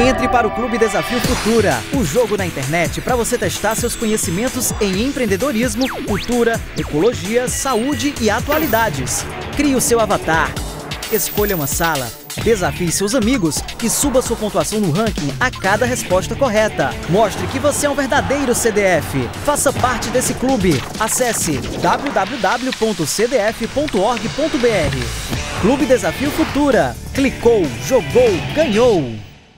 Entre para o Clube Desafio Futura, o jogo na internet para você testar seus conhecimentos em empreendedorismo, cultura, ecologia, saúde e atualidades. Crie o seu avatar, escolha uma sala, desafie seus amigos e suba sua pontuação no ranking a cada resposta correta. Mostre que você é um verdadeiro CDF. Faça parte desse clube. Acesse www.cdf.org.br. Clube Desafio Futura. Clicou, jogou, ganhou!